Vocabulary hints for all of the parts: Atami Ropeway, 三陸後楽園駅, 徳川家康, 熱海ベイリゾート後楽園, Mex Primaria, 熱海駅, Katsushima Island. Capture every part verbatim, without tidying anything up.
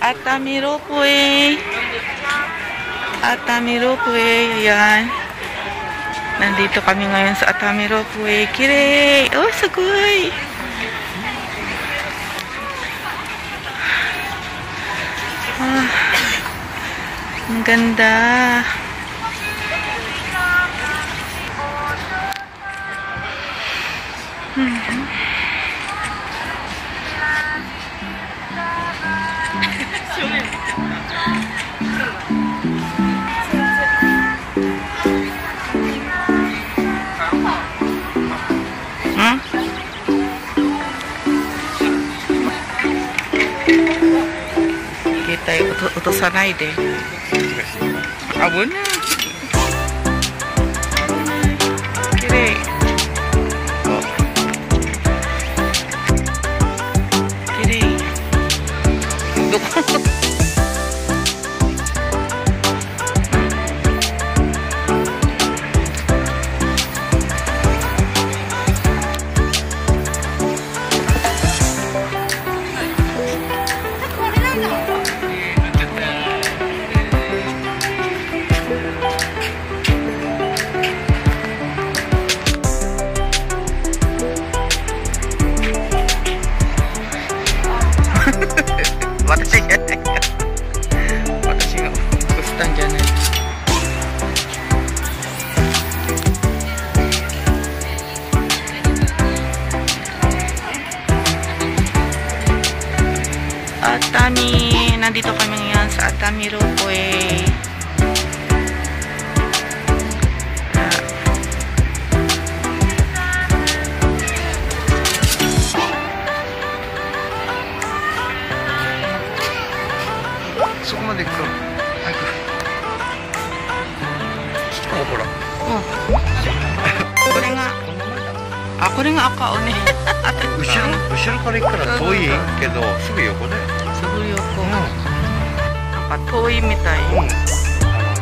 Atami Ropeway, Atami Ropeway, ayan. Nandito kami ngayon sa Atami Ropeway. Kirei! Oh, sugoi! Ah, ang ganda! Hmm. Utosan ay de. Abon na. Kire. Kire. Dok. Atami, nandito kami ngayon sa Atami Ropeway.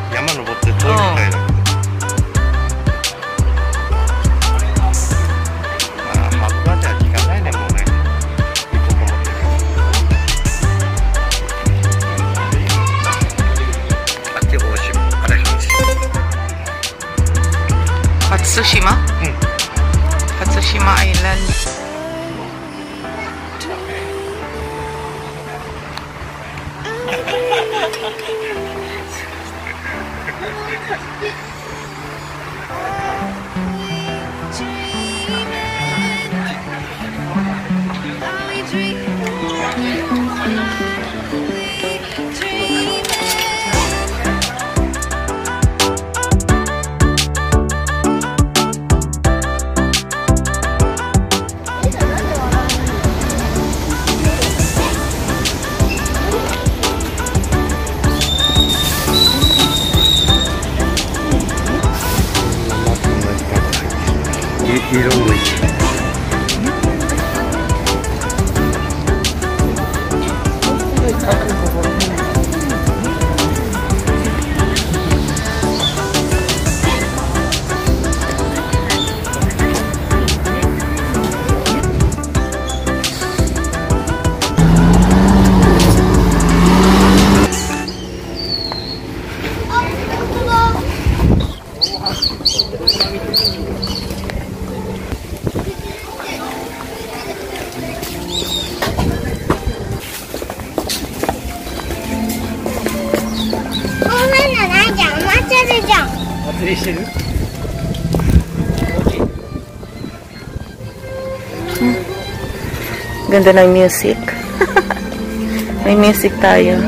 Yama登って通りみたいな。Katsushima? Mm. Katsushima Island. You don't wait. Ganda ng music. May music tayo.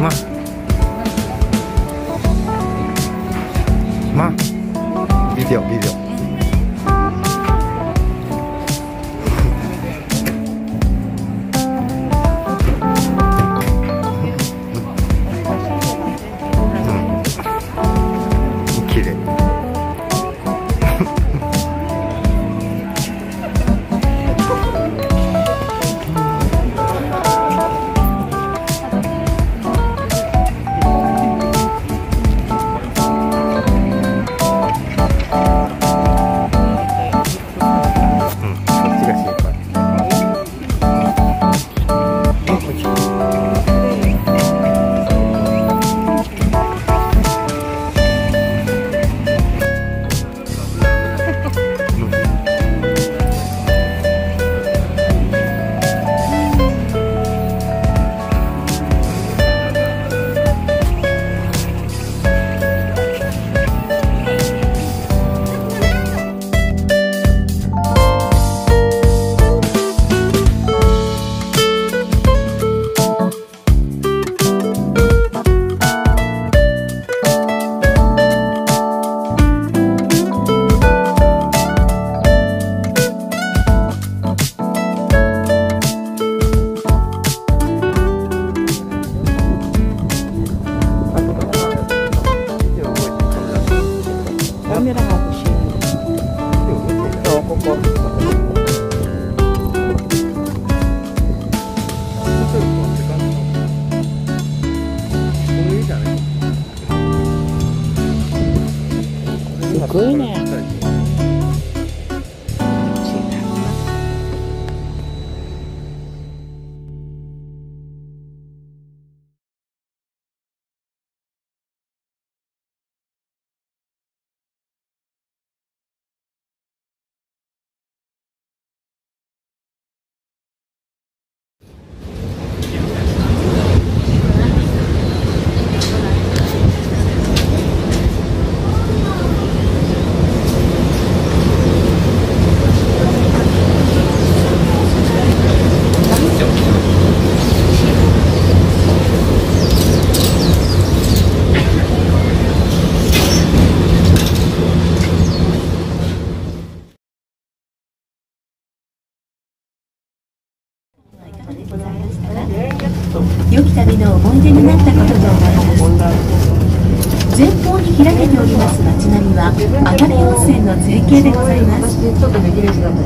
Ma. Ma. Video, video.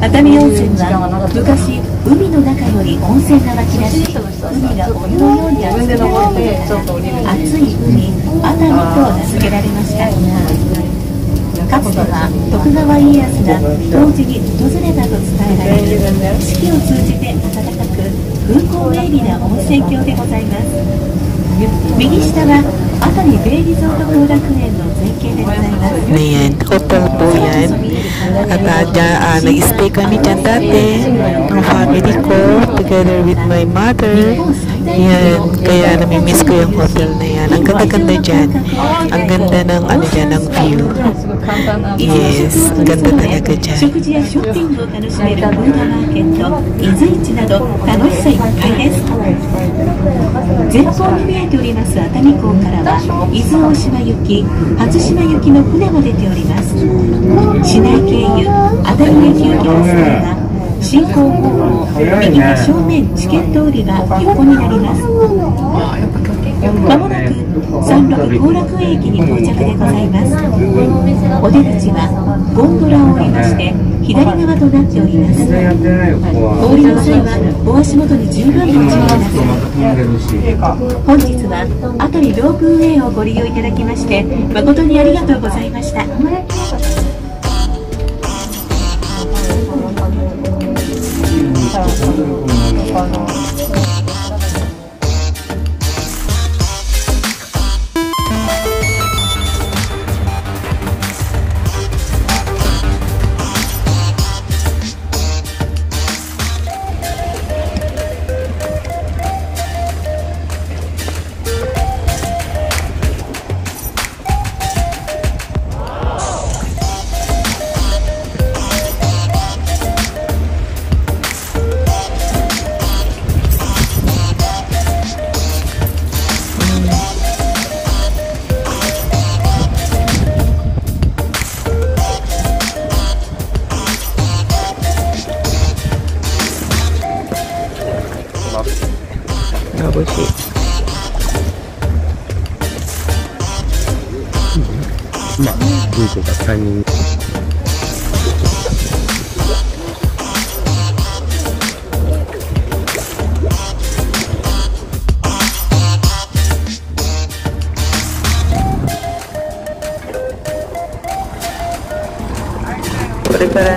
Atami温泉は昔海の中より温泉が湧き出し、海がお湯のように熱くなって熱い海熱海と名付けられました。かつては徳川家康が当時に訪れたと伝えられる、四季を通じて暖かく風光明媚な温泉郷でございます。右下は熱海ベイリゾート後楽園の全景でございます。Ayan, hotel po yan. At uh, dyan, uh, nag-stay kami dyan dati, ang family ko, together with my mother. Ayan, kaya namimiss ko yung hotel na yan. Ang ganda-ganda dyan. Ang ganda ng, ano dyan, ng view. Yes, ang ganda talaga dyan. Yes. 出ております。市内経由熱海駅行きバス停が進行方向右が正面チケット通りが横になります。まもなく三陸後楽園駅に到着でございます。お出口はゴンドラを降りまして左側となっております。降りの際はお足元に十分ご注意ください。本日は熱海ロープウェイをご利用いただきまして誠にありがとうございました。cago, pues sí.まあ、ルートがタイミング。これから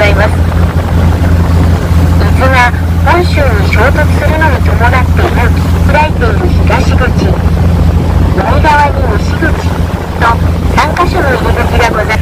ざいます。水が本州に衝突するのに伴って向き開いている東口、右側に西口とさんカ所の入り口がございます。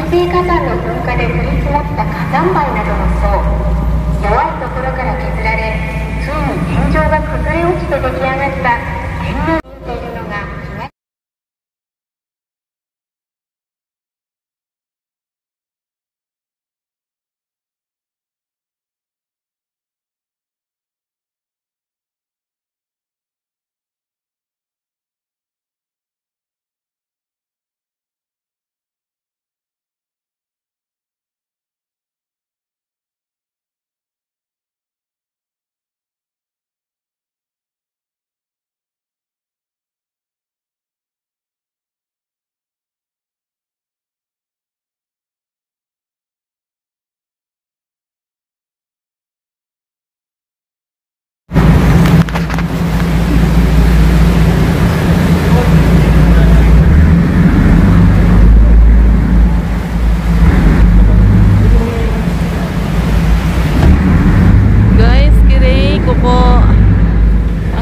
開水星火山の噴火で降り積もった火山灰などの層、弱いところから削られ、ついに天井が崩れ落ちて出来上がった天然見えているのが東。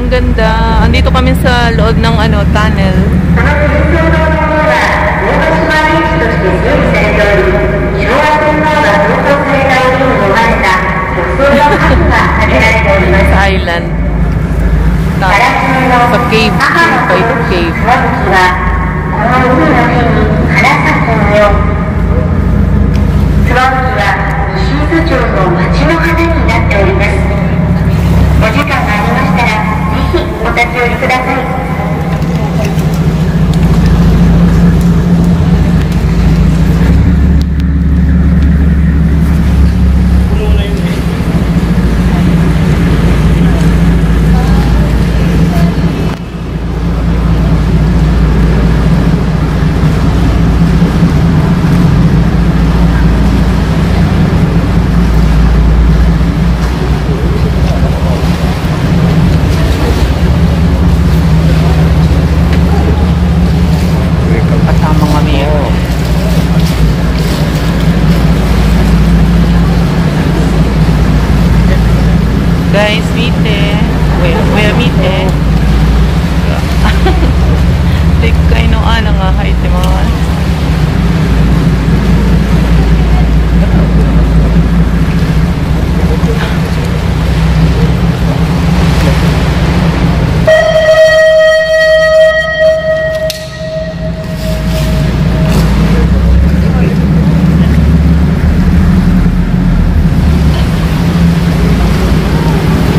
Ganda. Andito kami sa loob ng ano tunnel. Sa island. Sa cave. Sa cave. Guys, mite. We are mite. Dekkai no ana ga haitemasu.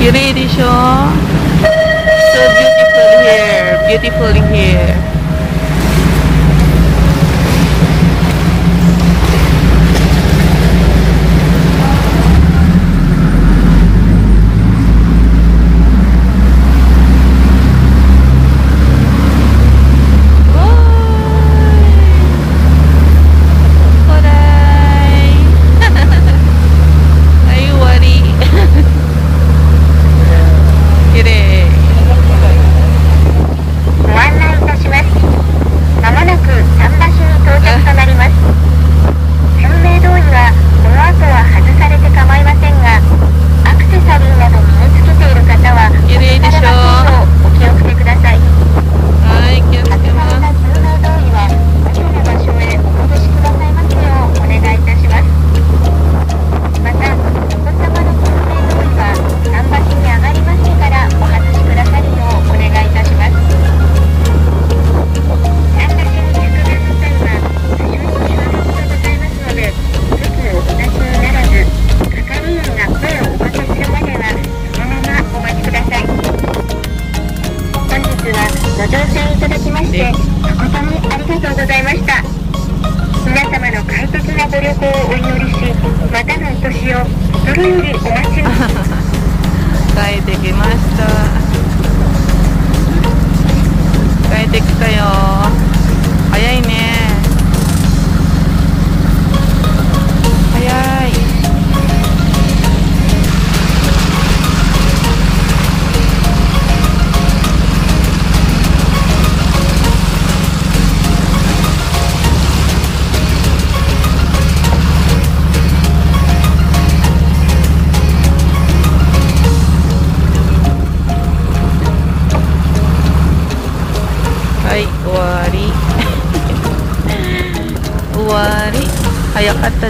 You ready, Shaw? So beautiful here, beautiful here. What? 早かった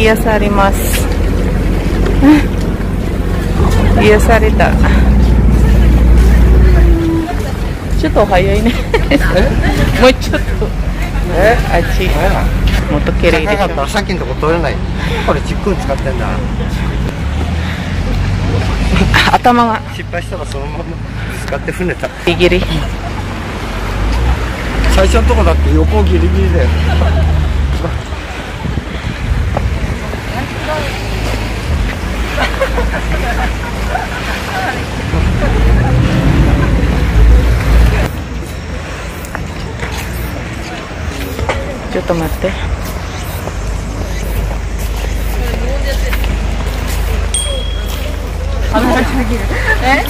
癒されます癒されたちょっと早いねもうちょっとあっちもっと綺麗でしょさっきのとこ通れないこれチックン使ってんだ頭が失敗したらそのまま使って船たギリギリ最初のとこだって横ギリギリだよちょっと待ってえ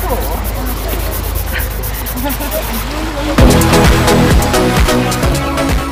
そう